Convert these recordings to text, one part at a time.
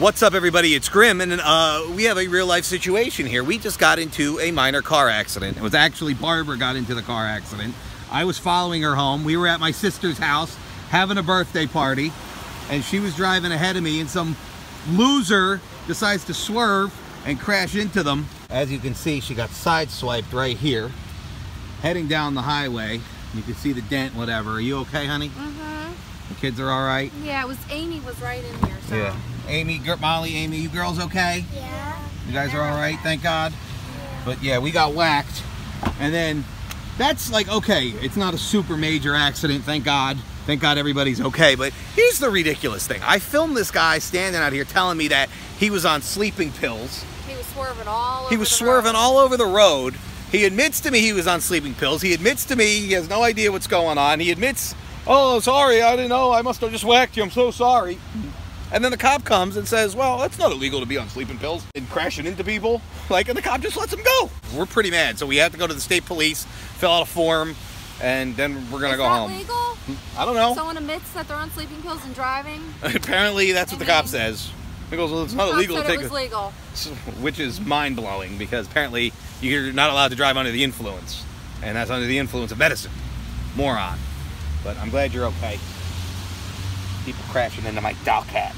What's up, everybody? It's Grim, and we have a real-life situation here. We just got into a minor car accident. It was actually Barbara got into the car accident. I was following her home. We were at my sister's house having a birthday party, and she was driving ahead of me, and some loser decides to swerve and crash into them. As you can see, she got sideswiped right here, heading down the highway. You can see the dent, whatever. Are you okay, honey? Mm-hmm. The kids are all right? Yeah, it was Amy was right in here, so... Yeah. Amy, Molly, Amy, you girls okay? Yeah. You guys are all right, thank God. Yeah. But yeah, we got whacked. And then that's like, okay, it's not a super major accident, thank God. Thank God everybody's okay. But here's the ridiculous thing. I filmed this guy standing out here telling me that he was on sleeping pills. He was swerving all over the road. He was swerving all over the road. He admits to me he was on sleeping pills. He admits to me he has no idea what's going on. He admits, oh, sorry, I didn't know. I must have just whacked you. I'm so sorry. And then the cop comes and says, well, that's not illegal to be on sleeping pills and crashing into people. Like, and the cop just lets him go. We're pretty mad. So we have to go to the state police, fill out a form, and then we're going to go home. Is that legal? I don't know. Someone admits that they're on sleeping pills and driving? Apparently, that's what the cop says. He goes, well, it's not illegal to take it. Legal. Which is mind-blowing, because apparently you're not allowed to drive under the influence. And that's under the influence of medicine. Moron. But I'm glad you're okay. People crashing into my Dollcat.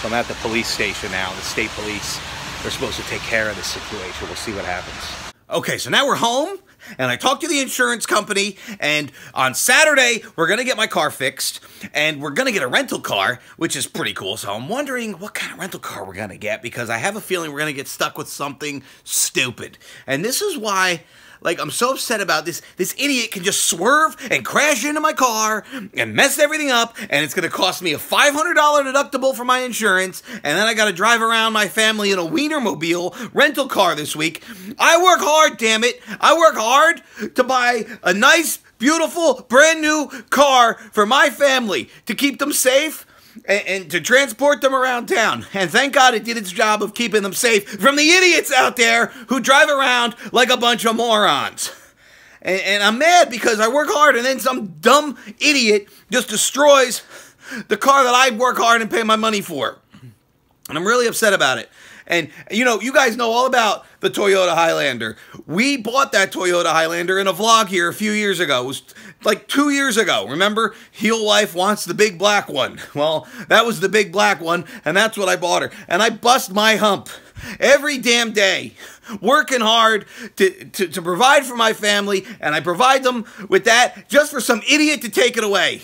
So I'm at the police station now, the state police. They're supposed to take care of this situation. We'll see what happens. Okay, so now we're home, and I talked to the insurance company, and on Saturday, we're going to get my car fixed, and we're going to get a rental car, which is pretty cool. So I'm wondering what kind of rental car we're going to get, because I have a feeling we're going to get stuck with something stupid. And this is why... Like, I'm so upset about this. This idiot can just swerve and crash into my car and mess everything up, and it's going to cost me a $500 deductible for my insurance, and then I got to drive around my family in a Wienermobile rental car this week. I work hard, damn it. I work hard to buy a nice, beautiful, brand new car for my family to keep them safe and to transport them around town. And thank God it did its job of keeping them safe from the idiots out there who drive around like a bunch of morons. And I'm mad because I work hard, and then some dumb idiot just destroys the car that I work hard and pay my money for. And I'm really upset about it. And, you know, you guys know all about the Toyota Highlander. We bought that Toyota Highlander in a vlog here a few years ago. It was like 2 years ago. Remember? Heel wife wants the big black one. Well, that was the big black one, and that's what I bought her. And I bust my hump every damn day, working hard to provide for my family, and I provide them with that just for some idiot to take it away.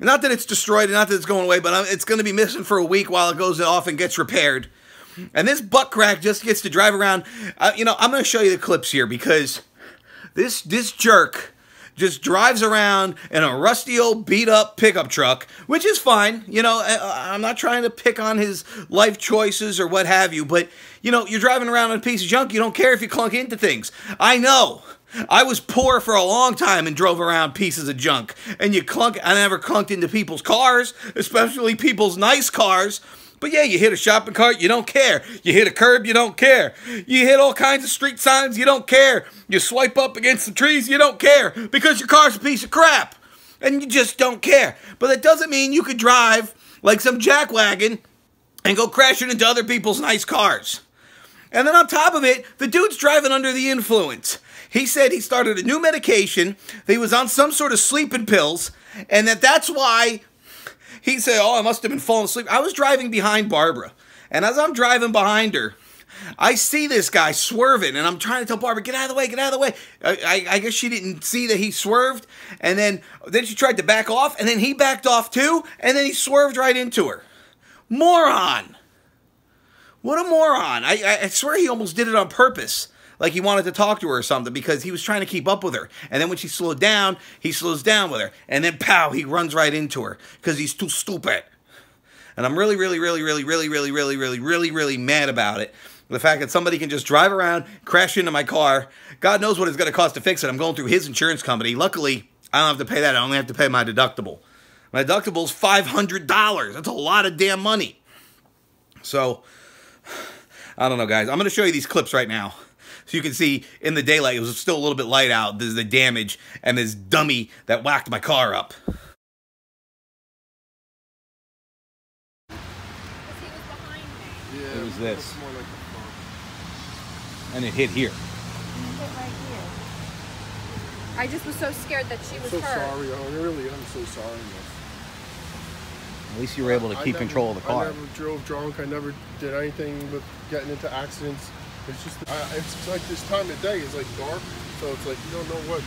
Not that it's destroyed, and not that it's going away, but it's going to be missing for a week while it goes off and gets repaired. And this butt crack just gets to drive around. You know, I'm going to show you the clips here, because this jerk just drives around in a rusty old beat-up pickup truck, which is fine. You know, I'm not trying to pick on his life choices or what have you, but, you know, you're driving around in a piece of junk. You don't care if you clunk into things. I know. I was poor for a long time and drove around pieces of junk. And you clunk. I never clunked into people's cars, especially people's nice cars. But yeah, you hit a shopping cart, you don't care. You hit a curb, you don't care. You hit all kinds of street signs, you don't care. You swipe up against the trees, you don't care. Because your car's a piece of crap. And you just don't care. But that doesn't mean you could drive like some jackwagon and go crashing into other people's nice cars. And then on top of it, the dude's driving under the influence. He said he started a new medication, that he was on some sort of sleeping pills, and that's why... He said, oh, I must have been falling asleep. I was driving behind Barbara, and as I'm driving behind her, I see this guy swerving, and I'm trying to tell Barbara, get out of the way, get out of the way. I guess she didn't see that he swerved, and then she tried to back off, and then he backed off too, and then he swerved right into her. Moron. What a moron. I swear he almost did it on purpose. Like he wanted to talk to her or something, because he was trying to keep up with her. And then when she slowed down, he slows down with her. And then, pow, he runs right into her because he's too stupid. And I'm really mad about it. The fact that somebody can just drive around, crash into my car. God knows what it's going to cost to fix it. I'm going through his insurance company. Luckily, I don't have to pay that. I only have to pay my deductible. My deductible's $500. That's a lot of damn money. So, I don't know, guys. I'm going to show you these clips right now. So you can see in the daylight, it was still a little bit light out. This is the damage and this dummy that whacked my car up. Is he Yeah, it was this. More like a and it hit here. It hit right here. I just was so scared that she was hurt. I'm so sorry. Oh, really, I'm so sorry. At least you were able to keep control of the car. I never drove drunk. I never did anything with getting into accidents. It's just, it's like this time of day. It's like dark, so it's like you don't know what.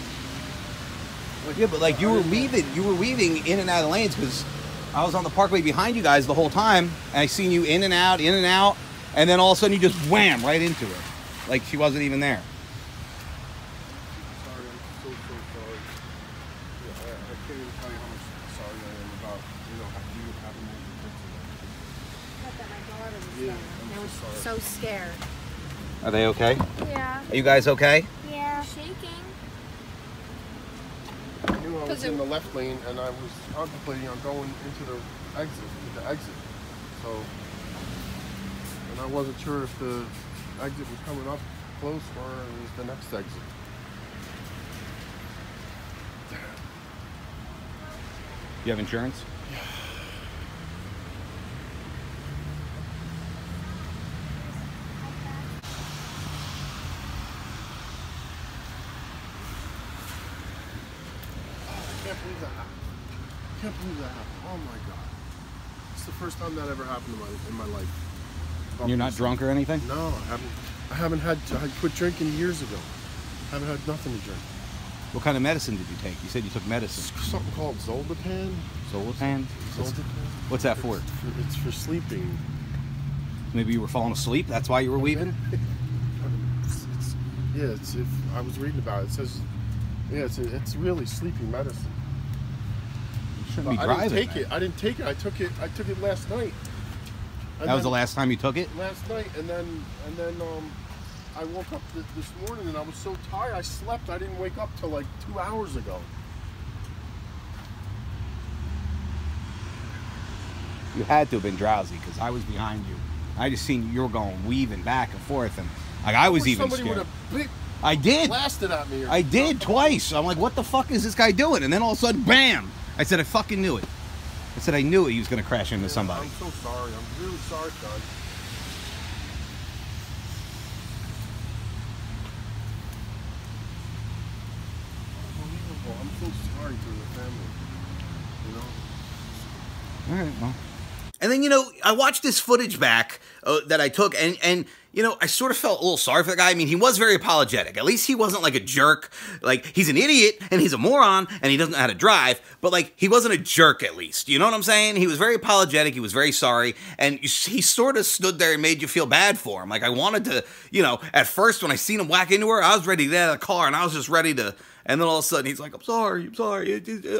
Like, yeah, but like you were weaving in and out of the lanes because I was on the parkway behind you guys the whole time, and I seen you in and out, and then all of a sudden you just wham right into her, like she wasn't even there. Sorry, I'm so sorry. Yeah, I can't even tell you how much sorry I am about you having me. I thought that my daughter was there. Yeah, I was so scared. Are they okay? Yeah. Are you guys okay? Yeah. Shaking. I knew I was in the left lane and I was contemplating on going into the exit, So, and I wasn't sure if the exit was coming up close or it was the next exit. You have insurance? Yeah. I can't believe that happened. Oh my God. It's the first time that ever happened in my life. You're not drunk or anything? No, I quit drinking years ago. I haven't had nothing to drink. What kind of medicine did you take? You said you took medicine. Something called Zolpidem. Zolpidem? Zolpidem. What's that for? It's for sleeping. Maybe you were falling asleep? That's why you were weeping? Yeah, if I was reading about it. It says, yeah, it's really sleeping medicine. I didn't take it. I took it last night. That was the last time you took it? Last night, and then I woke up this morning and I was so tired. I slept. I didn't wake up till like 2 hours ago. You had to have been drowsy because I was behind you. I just seen you were going weaving back and forth, and like I was even scared. Somebody would have I did. Blasted at me. I did twice. I'm like, what the fuck is this guy doing? And then all of a sudden, bam. I said, I fucking knew it. I said, I knew it. He was going to crash into somebody. I'm so sorry. I'm really sorry, Doug. Unbelievable. I'm so sorry for the family. You know? All right, well. And then, you know, I watched this footage back that I took, and you know, I sort of felt a little sorry for the guy. I mean, he was very apologetic. At least he wasn't like a jerk. Like, he's an idiot, and he's a moron, and he doesn't know how to drive. But, like, he wasn't a jerk, at least. You know what I'm saying? He was very apologetic. He was very sorry. And he sort of stood there and made you feel bad for him. Like, I wanted to, you know, at first when I seen him whack into her, I was ready to get out of the car, and I was just ready to... And then all of a sudden, he's like, I'm sorry, I'm sorry.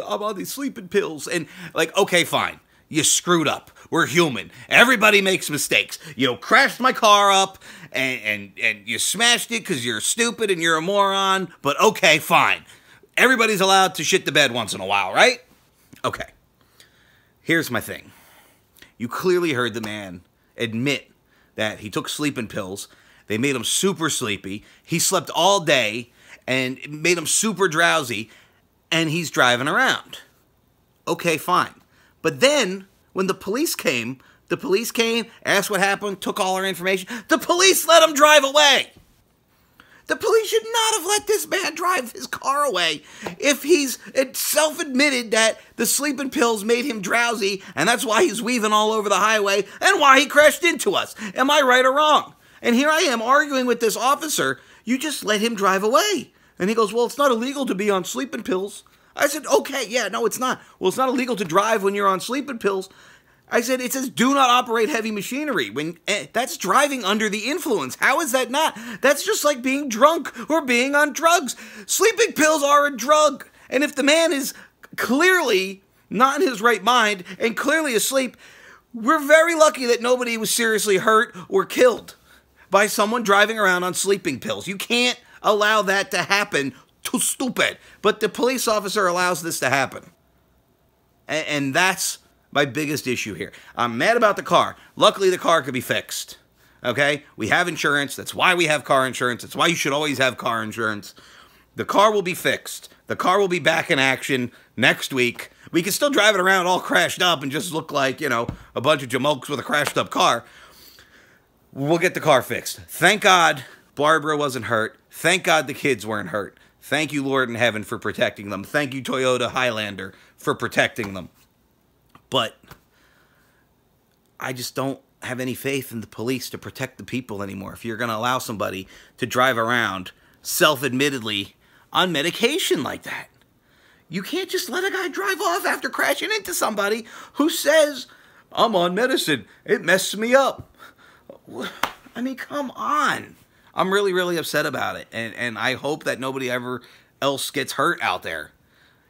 I'm on these sleeping pills. And, like, okay, fine. You screwed up. We're human. Everybody makes mistakes. You crashed my car up, and you smashed it because you're stupid and you're a moron. But okay, fine. Everybody's allowed to shit the bed once in a while, right? Okay. Here's my thing. You clearly heard the man admit that he took sleeping pills. They made him super sleepy. He slept all day and it made him super drowsy. And he's driving around. Okay, fine. But then, when the police came, asked what happened, took all our information. The police let him drive away. The police should not have let this man drive his car away if he's self-admitted that the sleeping pills made him drowsy, and that's why he's weaving all over the highway and why he crashed into us. Am I right or wrong? And here I am arguing with this officer. You just let him drive away. And he goes, well, it's not illegal to be on sleeping pills. I said, okay, yeah, no, it's not. Well, it's not illegal to drive when you're on sleeping pills. I said, it says, do not operate heavy machinery. That's driving under the influence. How is that not? That's just like being drunk or being on drugs. Sleeping pills are a drug. And if the man is clearly not in his right mind and clearly asleep, we're very lucky that nobody was seriously hurt or killed by someone driving around on sleeping pills. You can't allow that to happen. Too stupid. But the police officer allows this to happen. And that's my biggest issue here. I'm mad about the car. Luckily, the car could be fixed. Okay? We have insurance. That's why we have car insurance. That's why you should always have car insurance. The car will be fixed. The car will be back in action next week. We can still drive it around all crashed up and just look like, you know, a bunch of jamokes with a crashed up car. We'll get the car fixed. Thank God Barbara wasn't hurt. Thank God the kids weren't hurt. Thank you, Lord in heaven, for protecting them. Thank you, Toyota Highlander, for protecting them. But I just don't have any faith in the police to protect the people anymore. If you're going to allow somebody to drive around self-admittedly on medication like that, you can't just let a guy drive off after crashing into somebody who says, I'm on medicine. It messed me up. I mean, come on. I'm really, really upset about it. And I hope that nobody ever else gets hurt out there.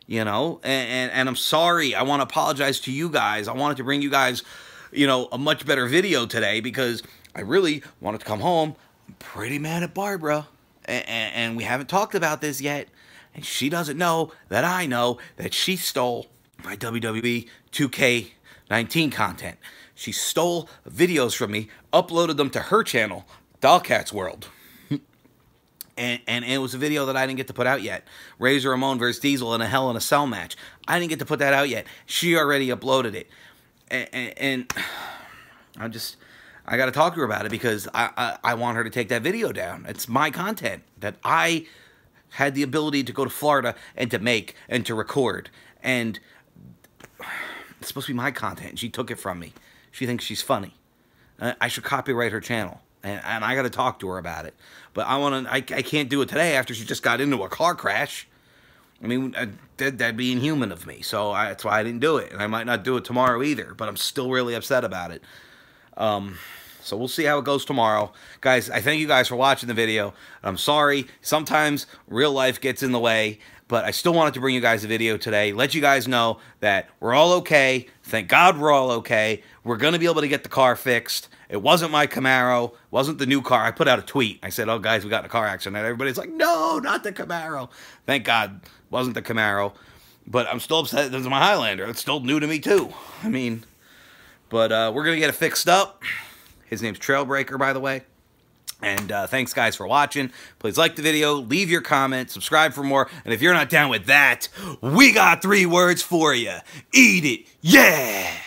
You know, and I'm sorry. I want to apologize to you guys. I wanted to bring you guys, you know, a much better video today because I really wanted to come home. I'm pretty mad at Barbara, and we haven't talked about this yet. And she doesn't know that I know that she stole my WWE 2K19 content. She stole videos from me, uploaded them to her channel, Dollcat's World. And it was a video that I didn't get to put out yet. Razor Ramon versus Diesel in a Hell in a Cell match. I didn't get to put that out yet. She already uploaded it. And I got to talk to her about it because I want her to take that video down. It's my content that I had the ability to go to Florida and to make and to record. And it's supposed to be my content. She took it from me. She thinks she's funny. I should copyright her channel. And I got to talk to her about it. But I can't do it today after she just got into a car crash. I mean, that'd be inhuman of me. So that's why I didn't do it. And I might not do it tomorrow either. But I'm still really upset about it. So we'll see how it goes tomorrow. Guys, I thank you guys for watching the video. I'm sorry. Sometimes real life gets in the way. But I still wanted to bring you guys a video today. Let you guys know that we're all okay. Thank God we're all okay. We're going to be able to get the car fixed. It wasn't my Camaro. It wasn't the new car. I put out a tweet. I said, oh, guys, we got in a car accident. And everybody's like, no, not the Camaro. Thank God it wasn't the Camaro. But I'm still upset. This is my Highlander. It's still new to me, too. I mean, but we're going to get it fixed up. His name's Trailbreaker, by the way. And thanks, guys, for watching. Please like the video. Leave your comment. Subscribe for more. And if you're not down with that, we got 3 words for you. Eat it. Yeah.